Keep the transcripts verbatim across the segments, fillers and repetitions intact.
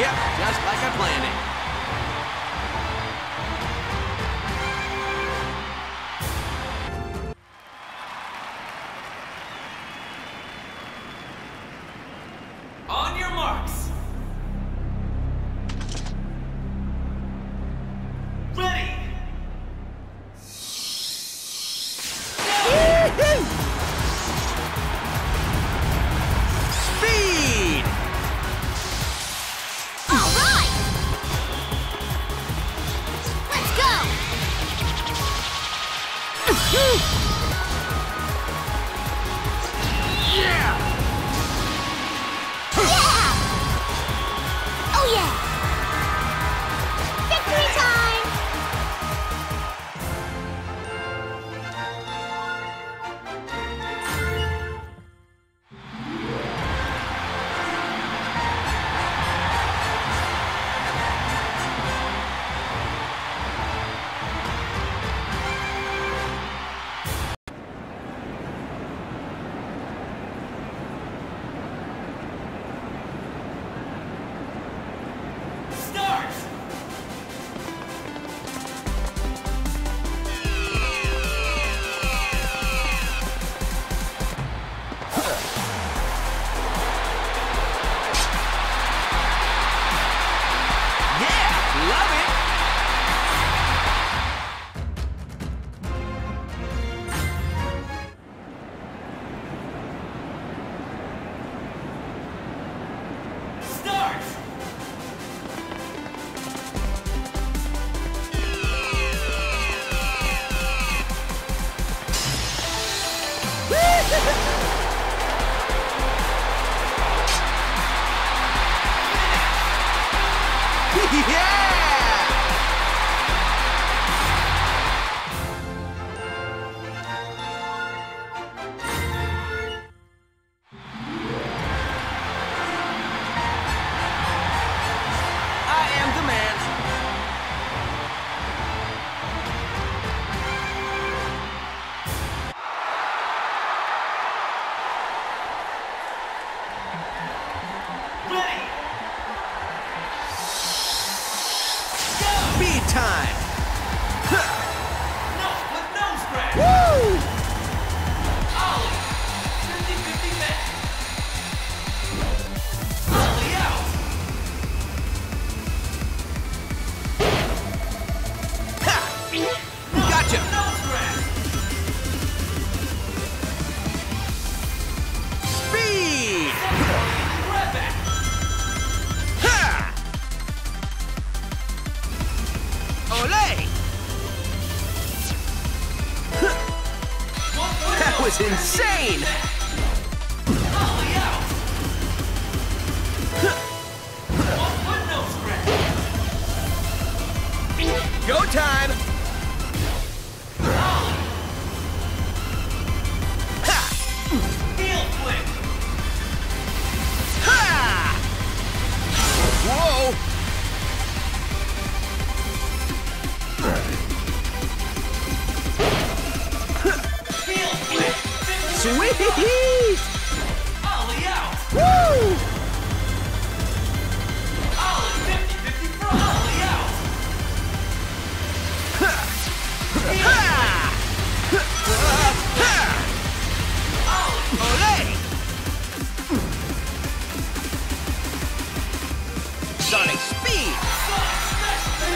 Yep, just like I planned it. On your marks. Ready. Speed. All right. Let's go. Yeah. Insane! Go time! Heel flip! Ha! Whoa! Sweet! Ollie out! Woo! Ollie fifty fifty from Ollie out! Ha! Ha! Ha! Ollie! Ollie! Sonic speed!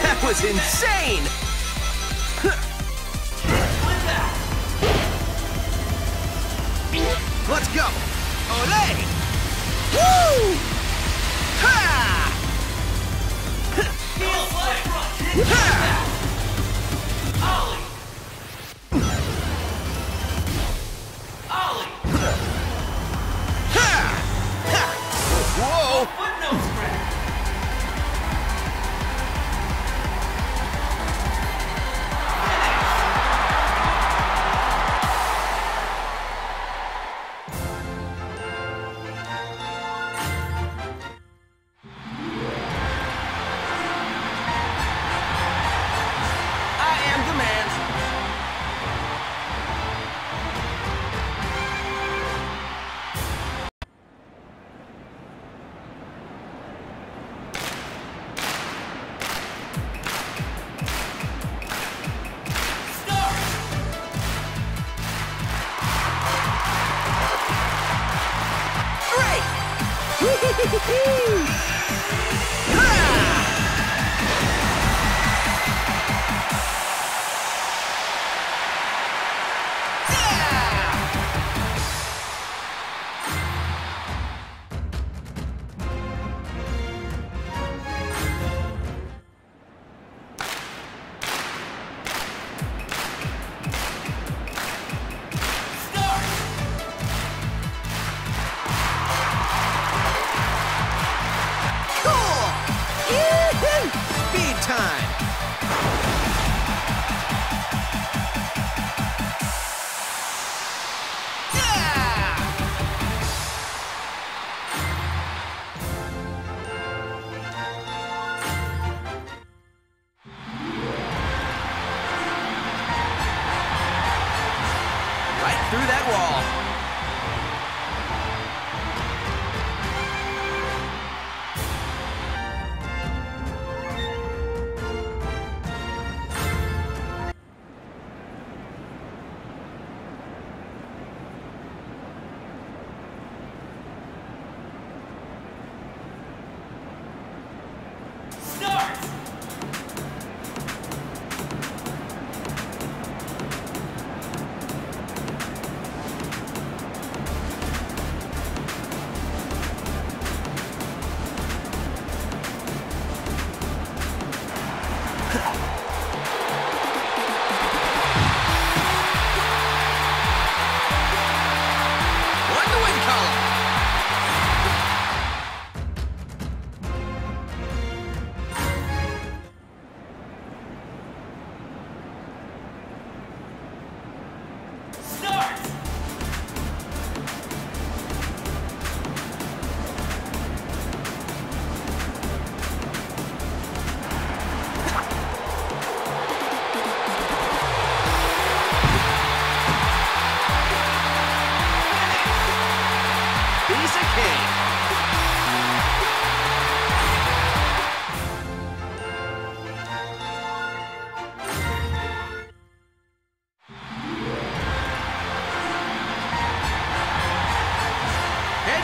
That was insane! Let's go! Olé! Woo! Ha! Ha! Ollie! Ollie! Ha! Ha! Whoa! Foot nose grab! I am the man. John Power.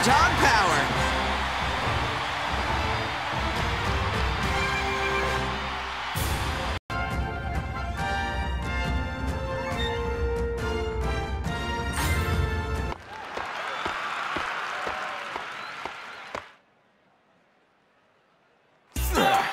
John Power. Start.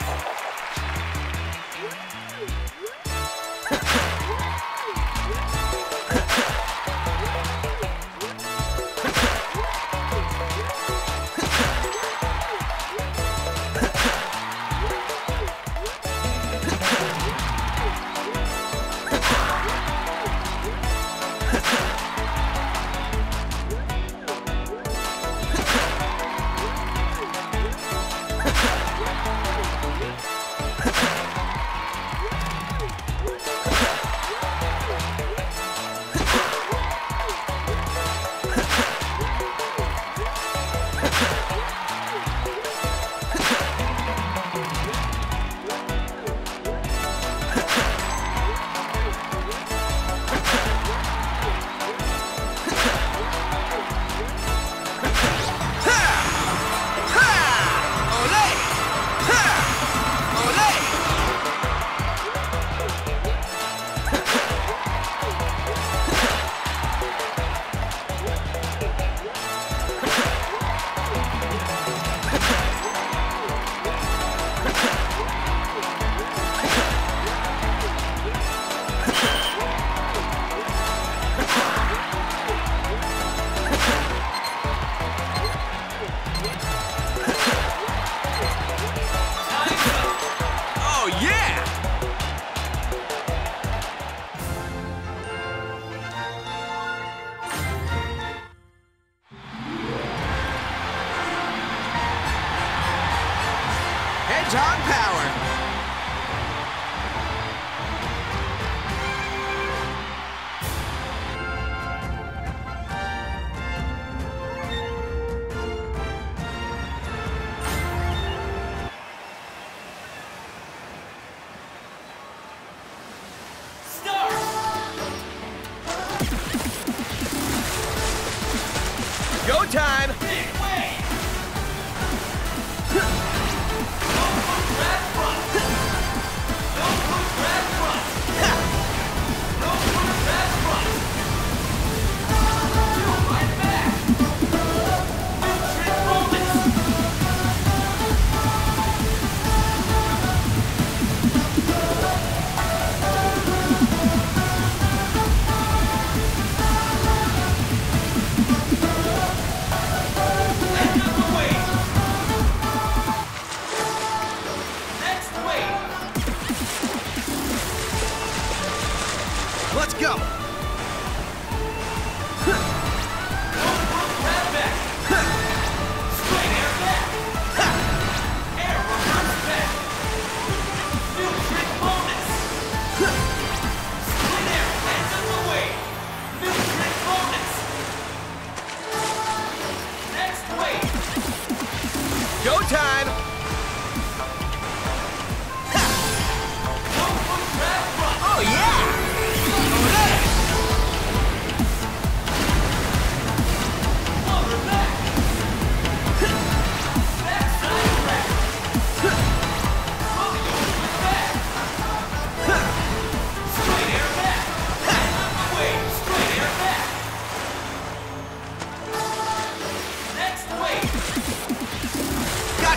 Go time. Big way.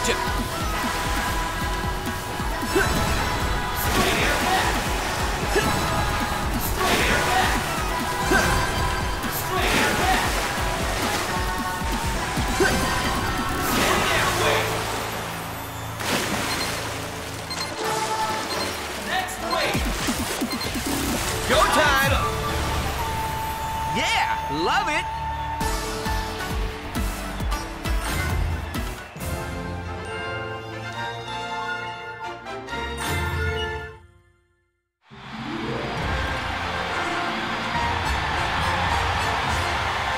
Gotcha! Love it!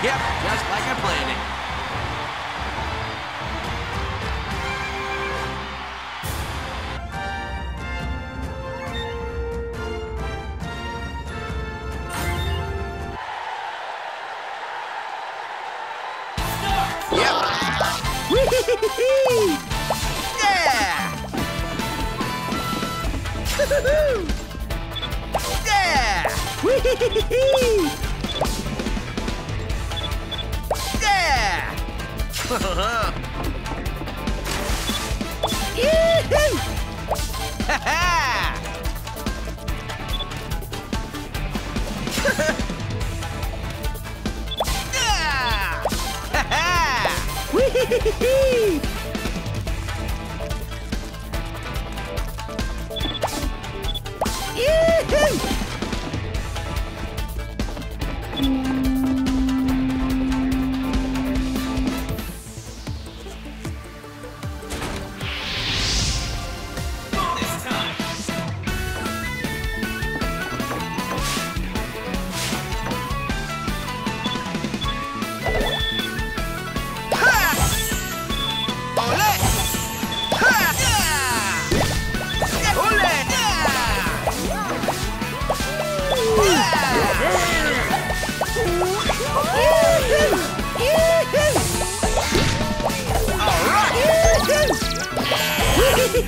Yep, just like I planned it. Yeah! Woo-hoo-hoo! Yeah! Wee-hee-hee-hee! Yeah! Yee-hoo! Ha-ha! Yeah! Ha-ha! Wee-hee-hee-hee!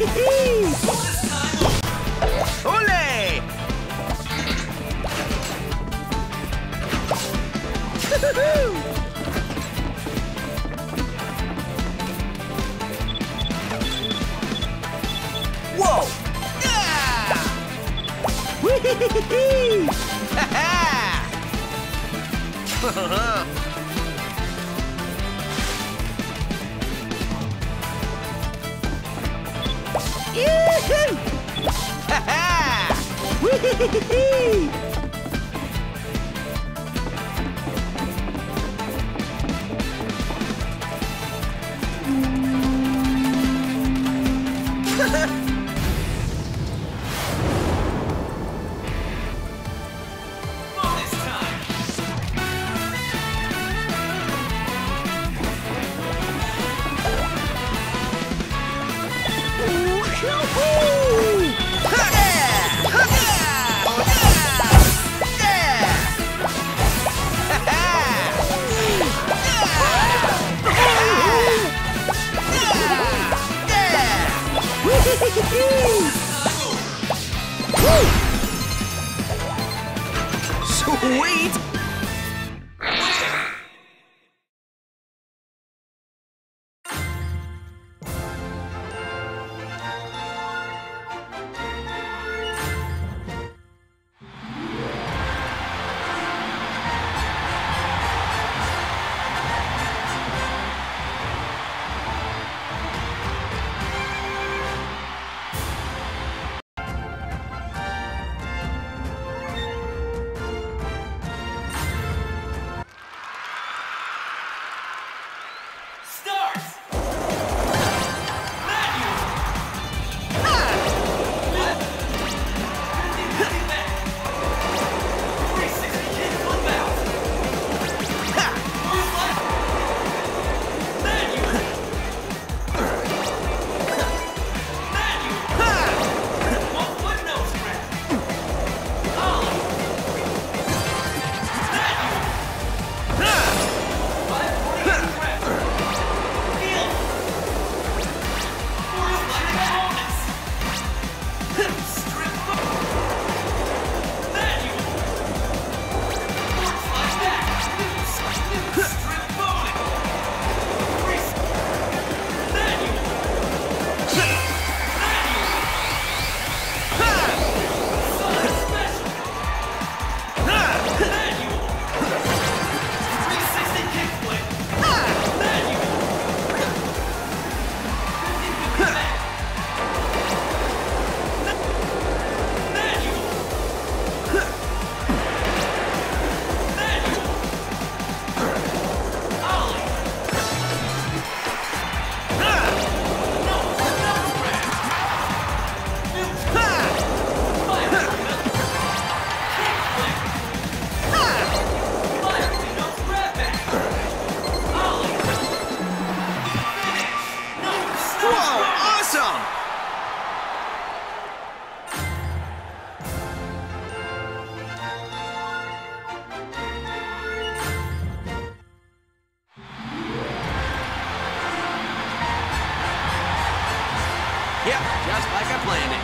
Ole! Whoa! Yeah! Wee-hee-hee-hee! Ha-ha! Yee-hoo! Ha-ha! Wee-hee-hee-hee! Sweet! just like I planned it.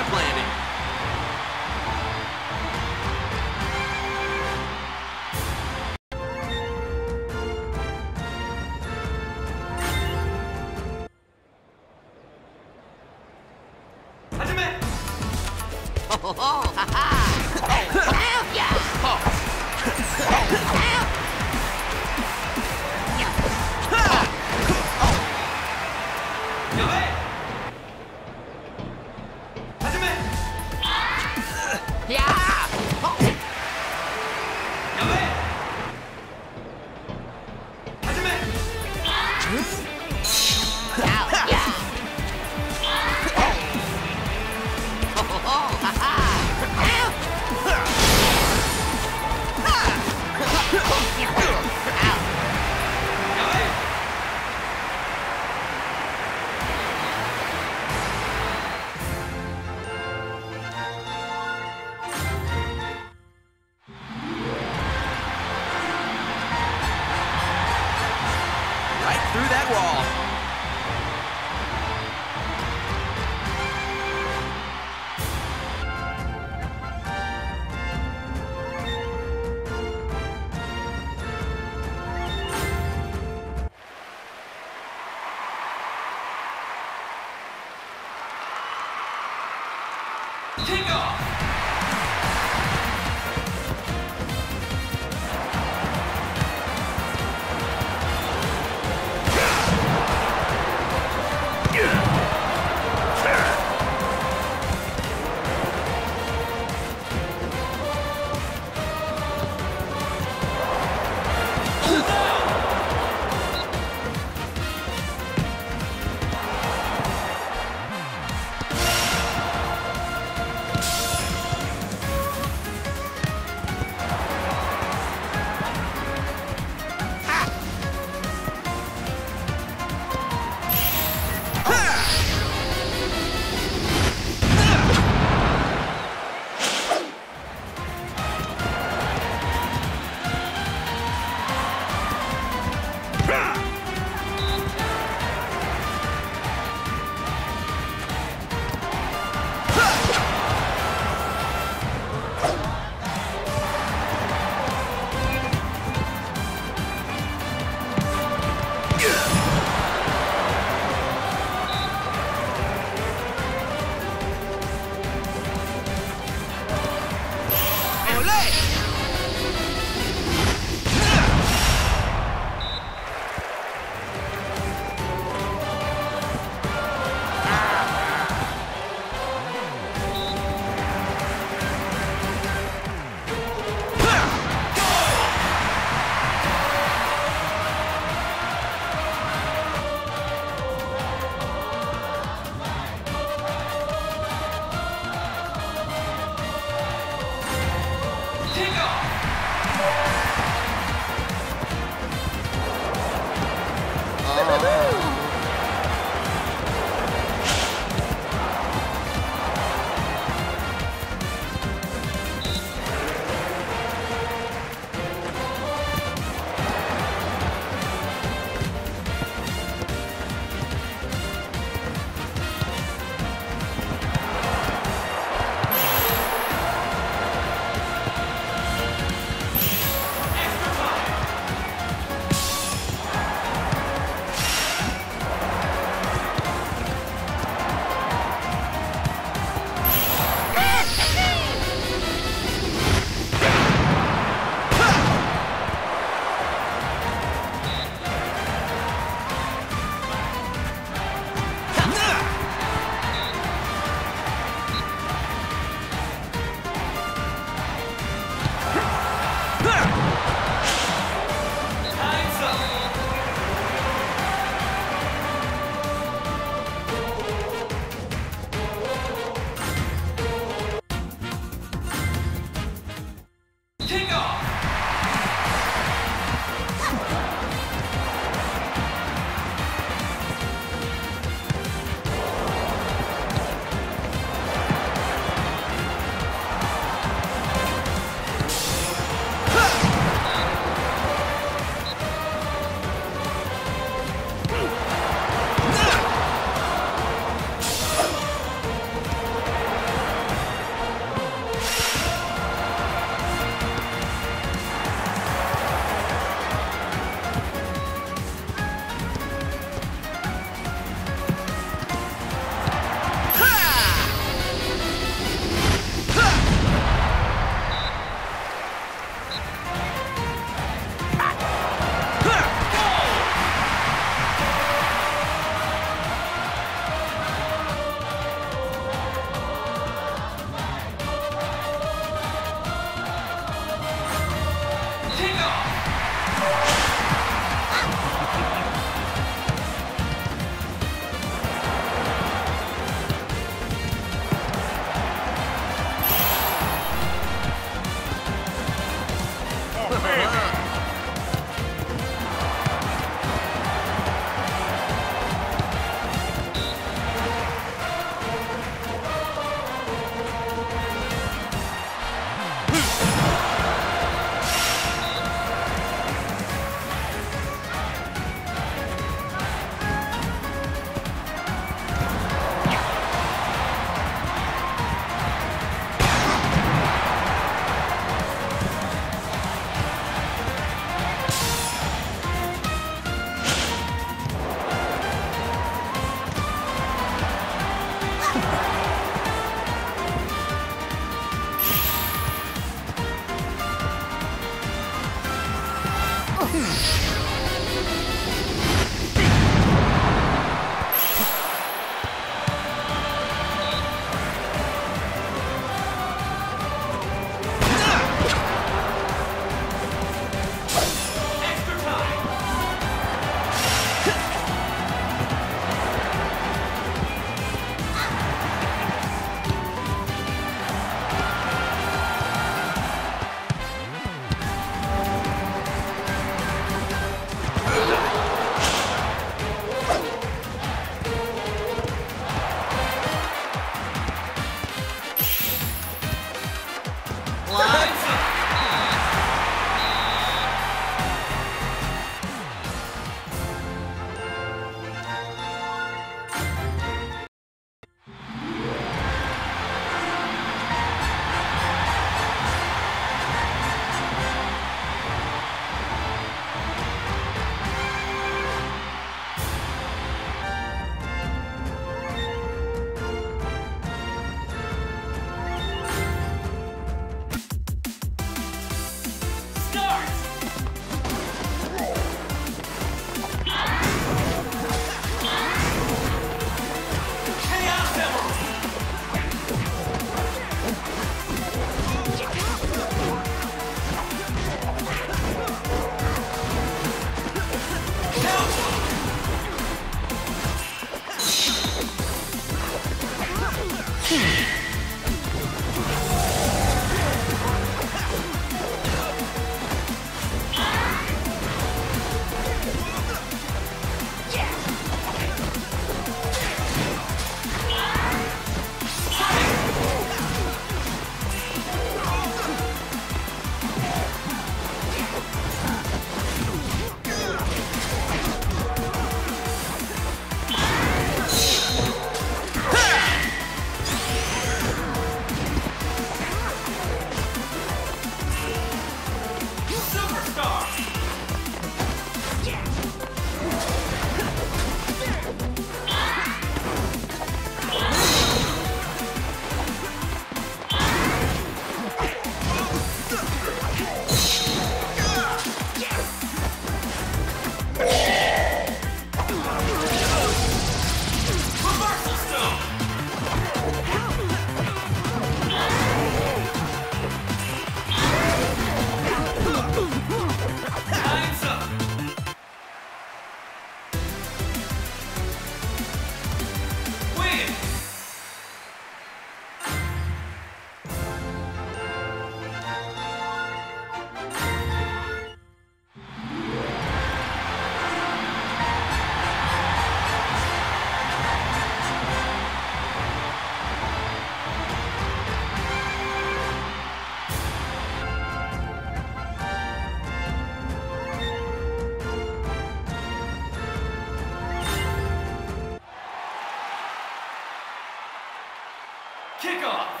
kickoff. Woo!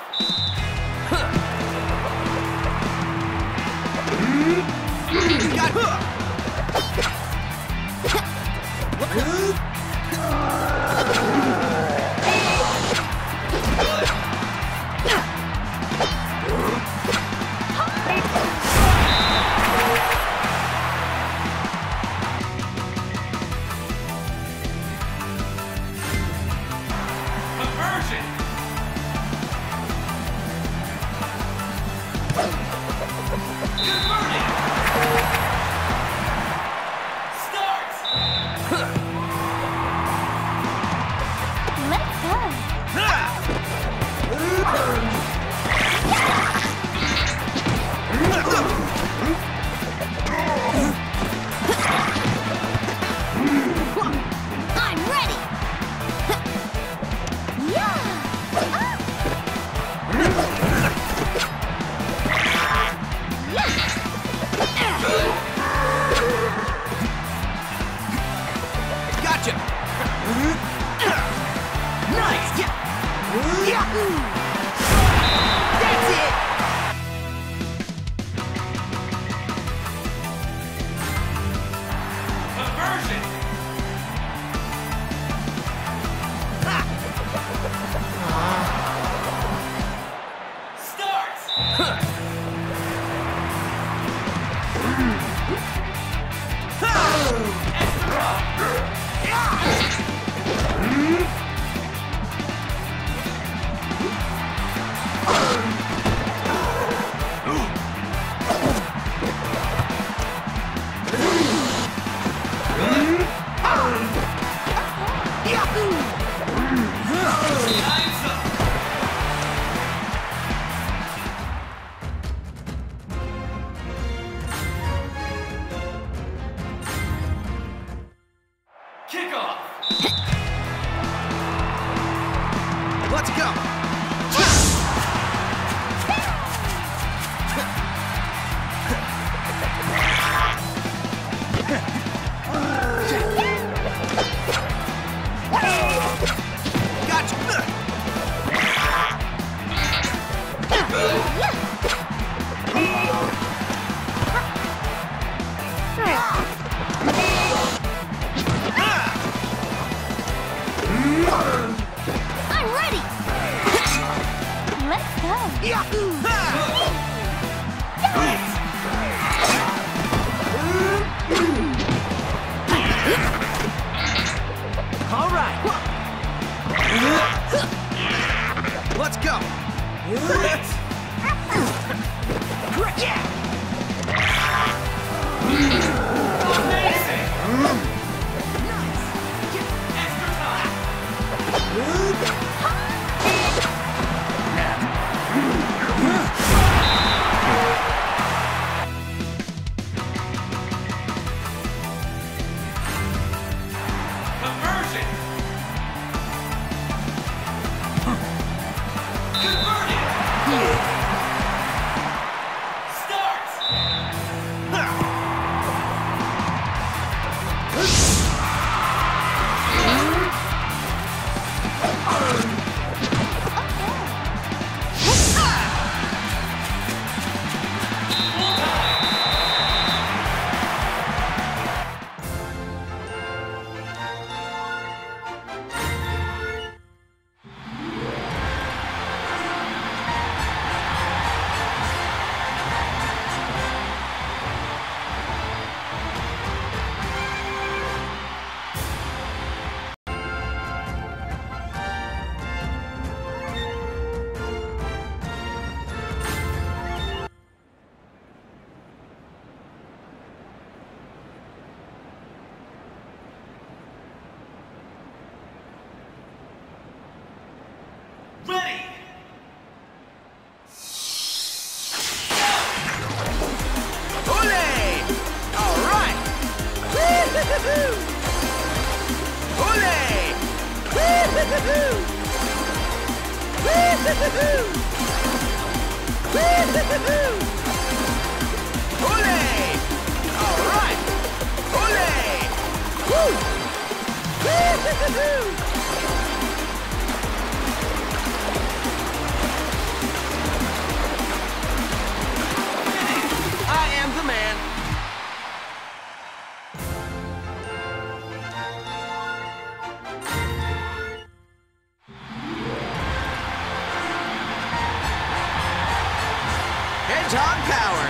John Power.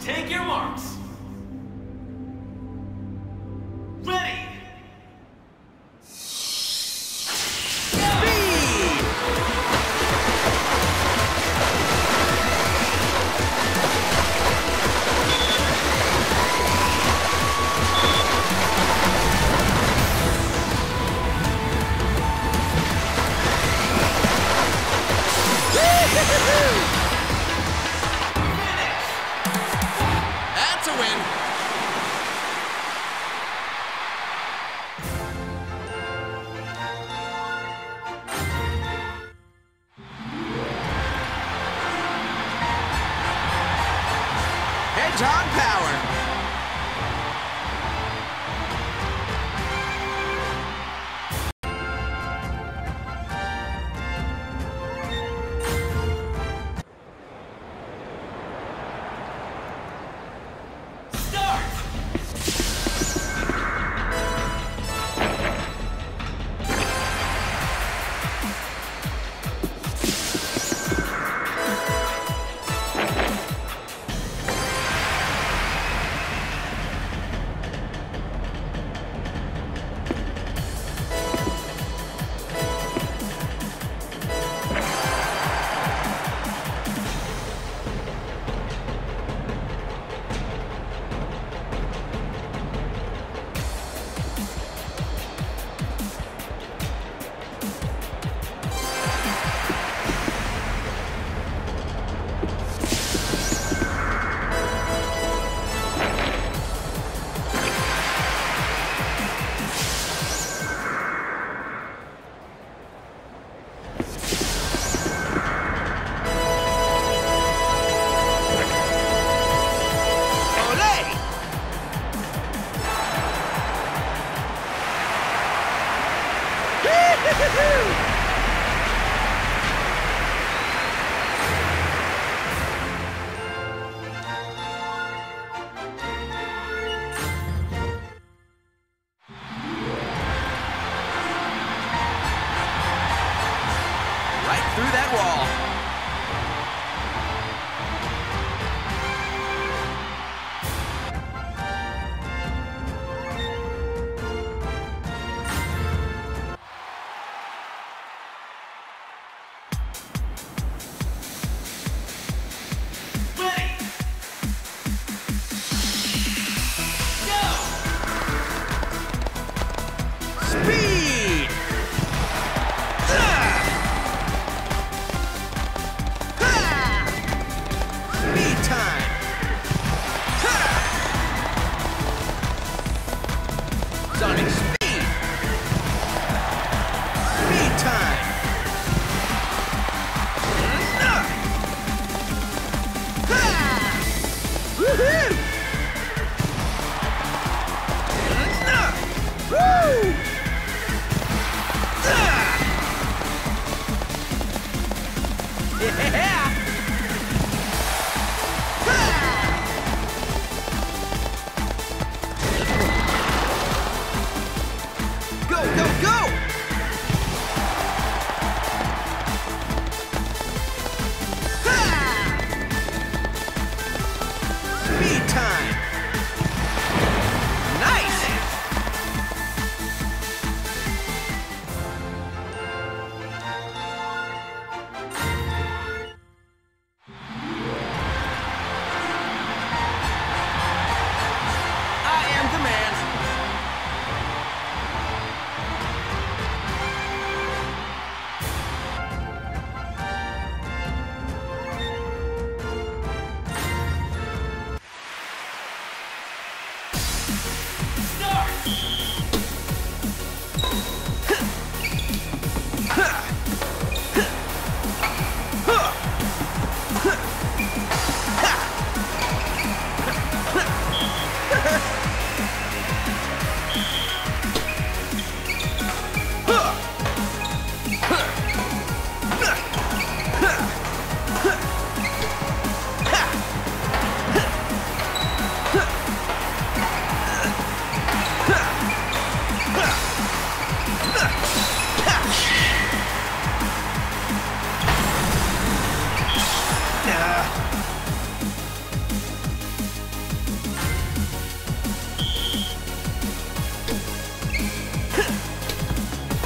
Take your marks. Ready. Speed. Woo-hoo-hoo-hoo! John Power. Through that wall. Ready. Go. Speed. Ah!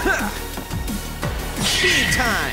Speed time!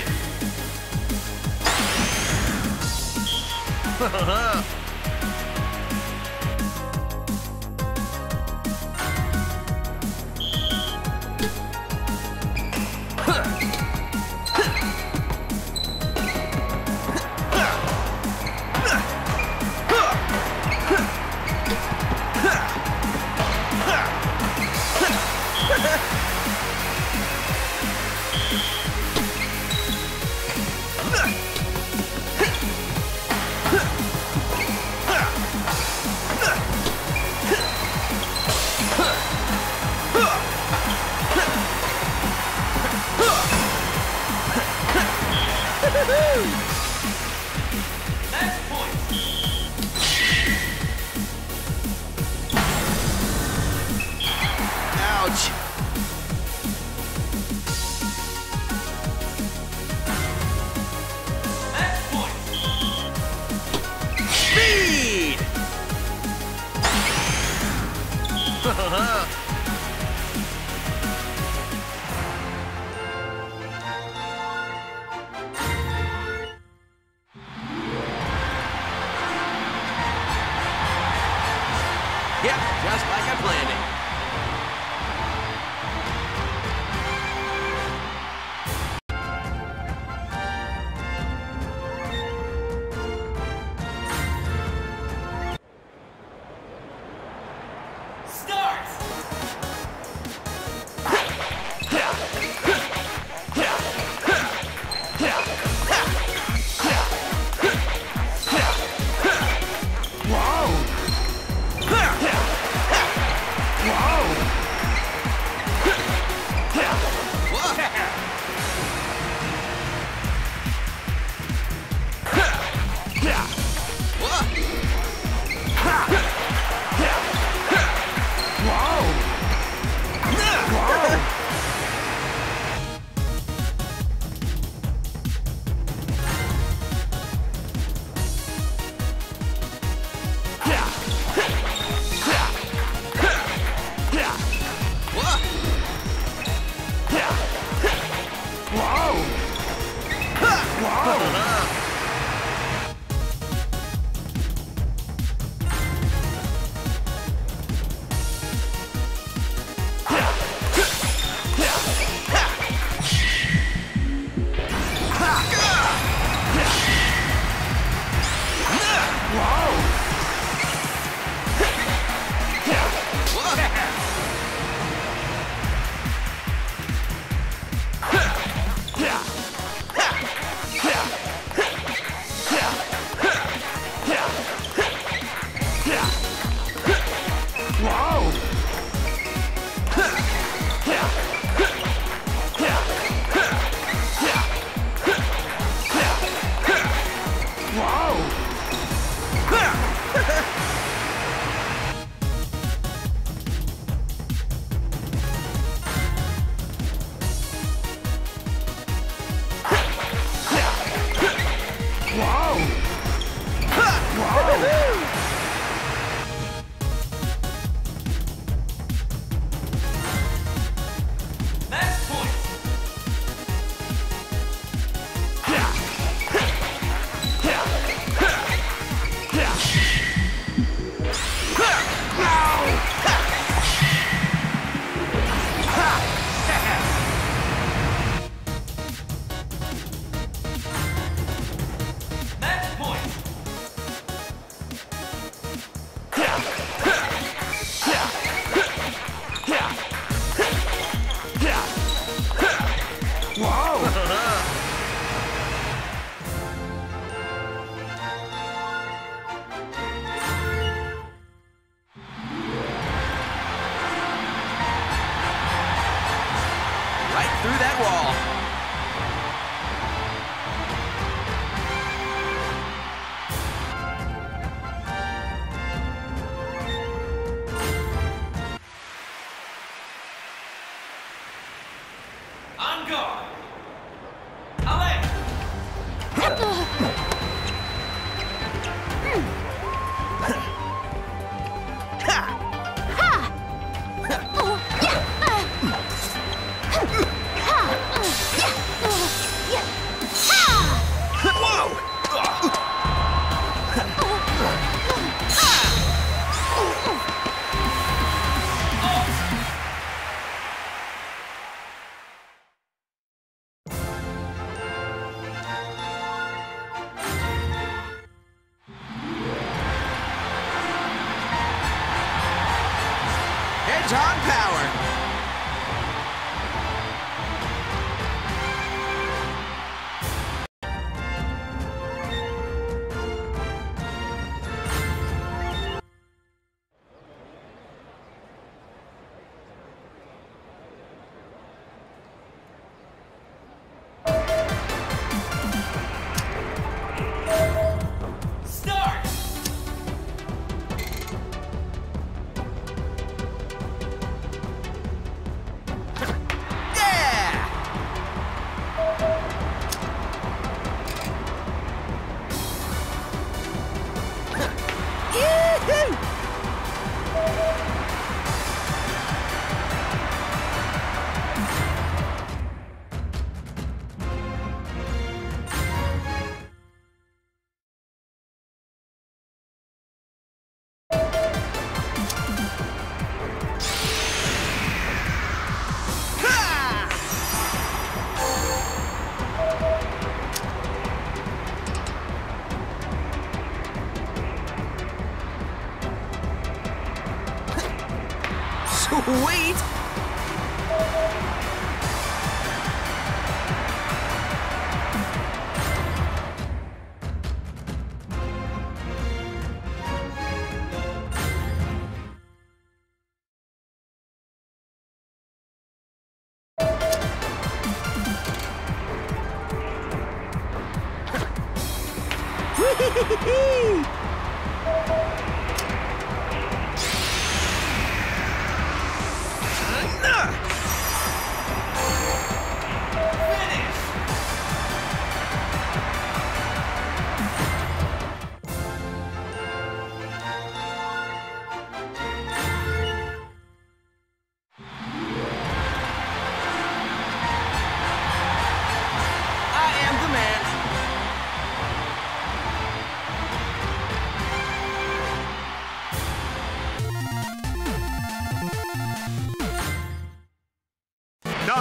John Power. Wait!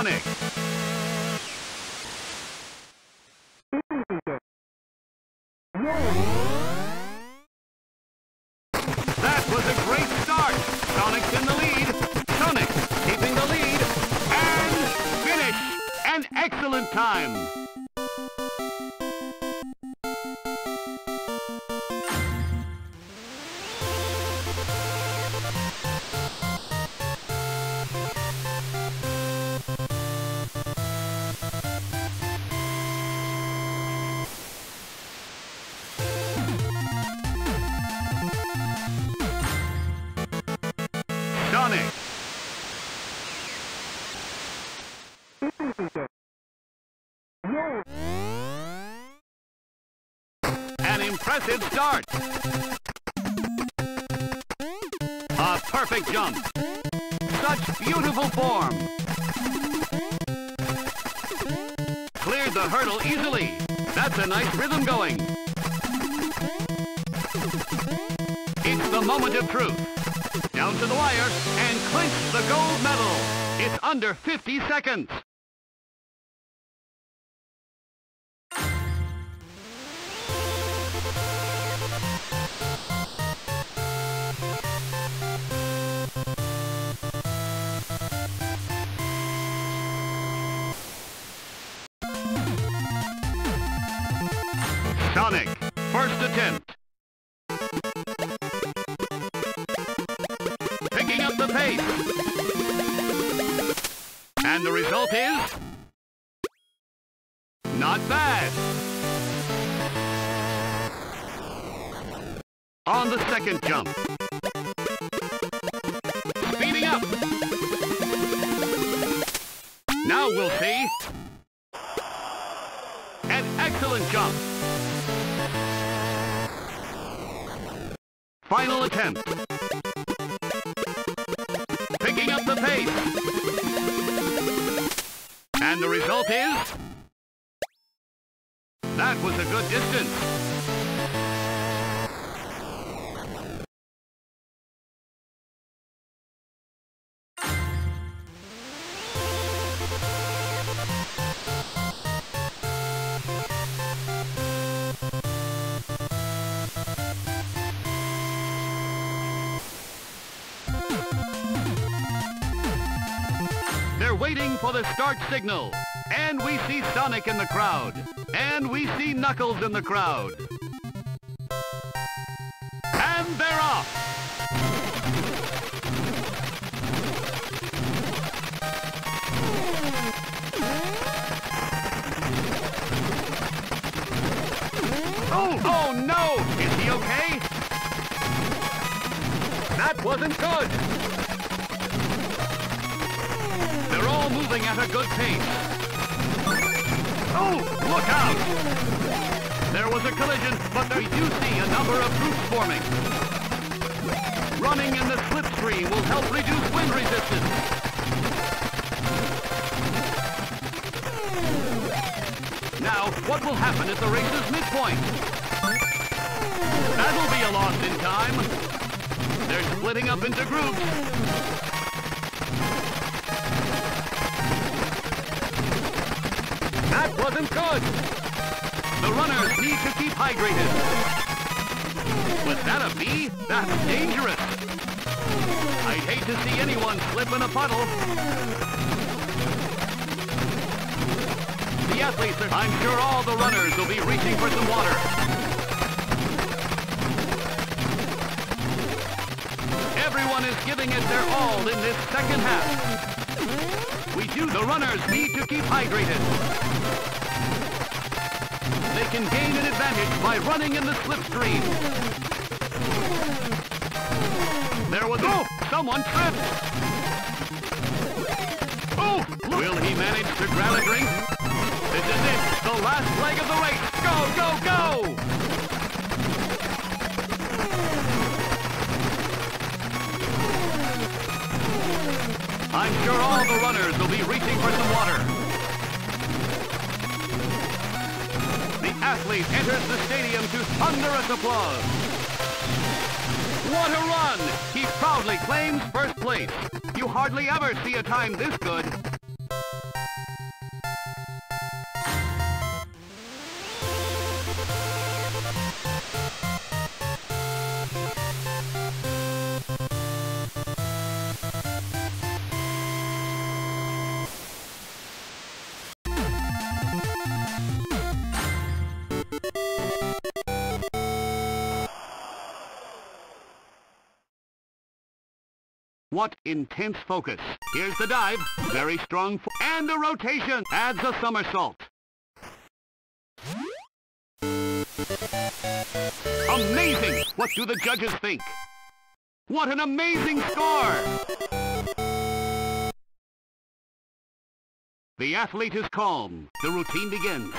Sonic. That was a great start. Sonic's in the lead. Sonic keeping the lead. And finish. An excellent time. An impressive start. A perfect jump. Such beautiful form. Cleared the hurdle easily. That's a nice rhythm going. It's the moment of truth. Down to the wire and clinch the gold medal. It's under fifty seconds. Sonic, first attempt. And the result is not bad. On the second jump, speeding up. Now we'll see an excellent jump. Final attempt. Picking up the pace. And the result is... that was a good distance. waiting for the start signal. And we see Sonic in the crowd. And we see Knuckles in the crowd. And they're off! Oh, oh no! Is he okay? That wasn't good! They're all moving at a good pace. Oh, look out! There was a collision, but we do see a number of groups forming. Running in the slipstream will help reduce wind resistance. Now, what will happen at the race's midpoint? That'll be a loss in time. They're splitting up into groups. That wasn't good. The runners need to keep hydrated. Was that a bee? That's dangerous. I'd hate to see anyone slip in a puddle. Athletes are, I'm sure all the runners will be reaching for some water. Everyone is giving it their all in this second half. We do. The runners need to keep hydrated. They can gain an advantage by running in the slipstream. There was... Oh! Someone tripped! Oh! Look. Will he manage to grab a drink? This is it, the last leg of the race. Go, go, go! I'm sure all the runners will be reaching for some water. The athlete enters the stadium to thunderous applause. What a run! He proudly claims first place. You hardly ever see a time this good. What intense focus. Here's the dive. Very strong. And the rotation adds a somersault. Amazing! What do the judges think? What an amazing score! The athlete is calm. The routine begins.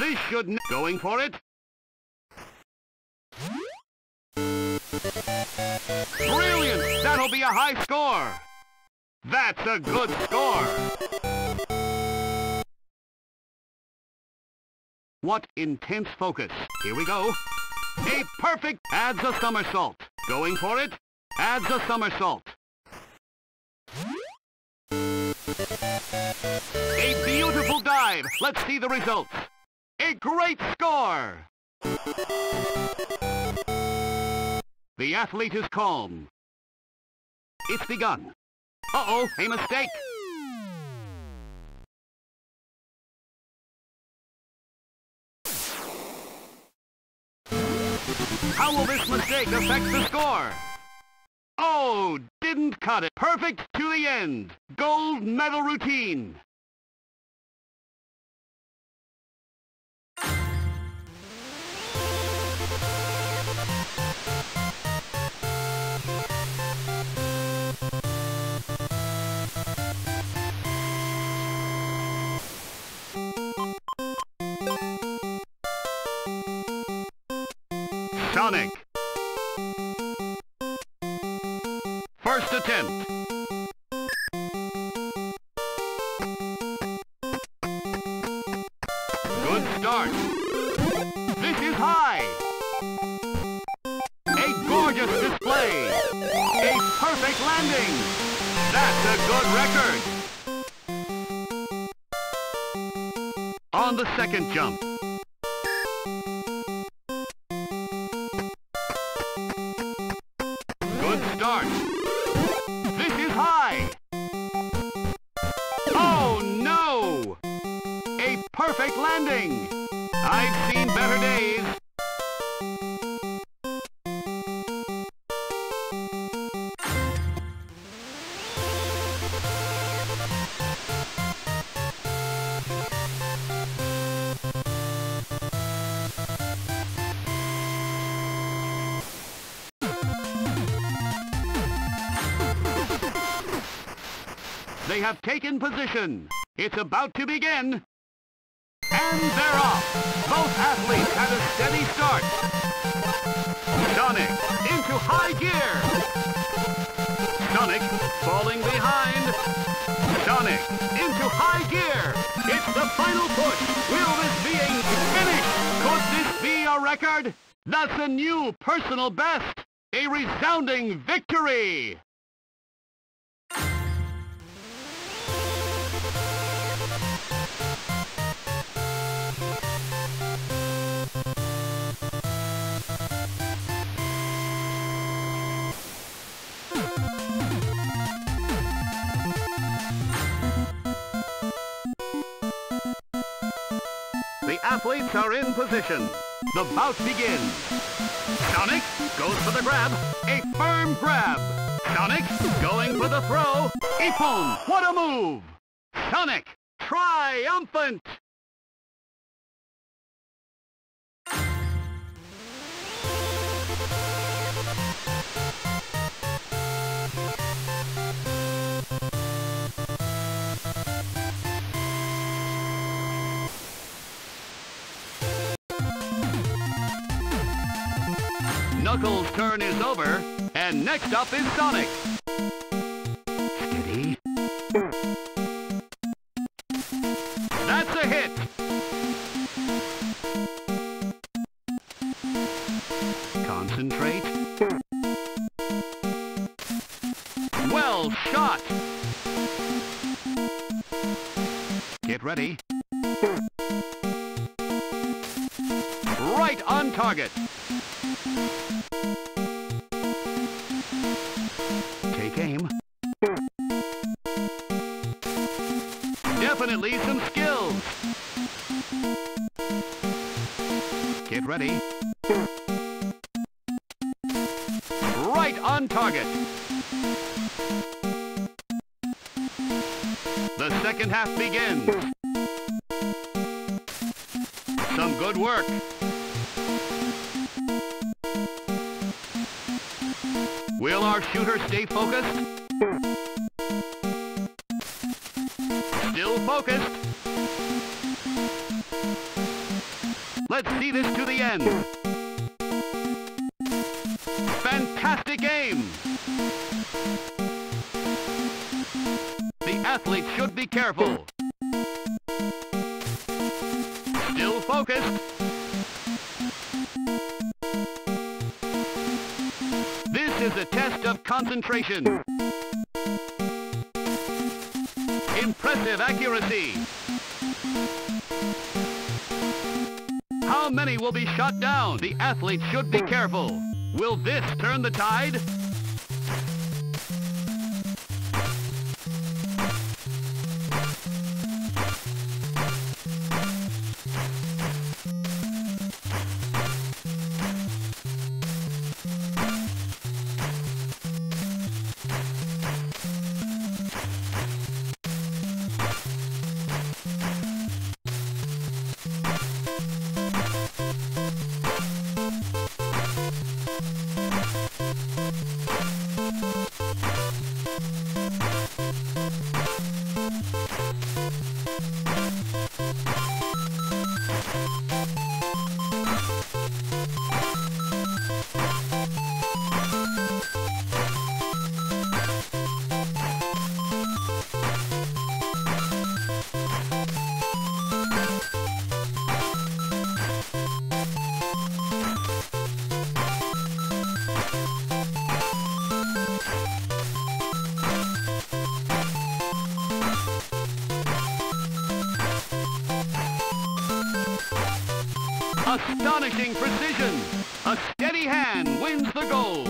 This shouldn't... Going for it. Brilliant! That'll be a high score! That's a good score! What intense focus. Here we go. A perfect... Adds a somersault. Going for it. Adds a somersault. A beautiful dive. Let's see the results. A great score! The athlete is calm. It's begun. Uh-oh, a mistake! How will this mistake affect the score? Oh, didn't cut it. Perfect to the end. Gold medal routine. Sonic. First attempt. Good start. This is high. A gorgeous display. A perfect landing. That's a good record. On the second jump. Start. This is high. perfect landing. I've seen better days. They have taken position. It's about to begin. And they're off. Both athletes had a steady start. Sonic into high gear. Sonic falling behind. Sonic into high gear. It's the final push. Will this be a finish? Could this be a record? That's a new personal best. A resounding victory. Athletes are in position. The bout begins. Sonic goes for the grab. A firm grab. Sonic going for the throw. Ipon, what a move! Sonic, triumphant! Knuckles' turn is over, and next up is Sonic. Steady. That's a hit. Concentrate. Well shot. Get ready. Right on target. Definitely some skills. Get ready. Right on target. The second half begins. Some good work. Will our shooter stay focused? Focused. Let's see this to the end. Fantastic aim. The athlete should be careful. Still focused. This is a test of concentration. Impressive accuracy. How many will be shot down? The athlete should be careful. Will this turn the tide? Astonishing precision! A steady hand wins the goal!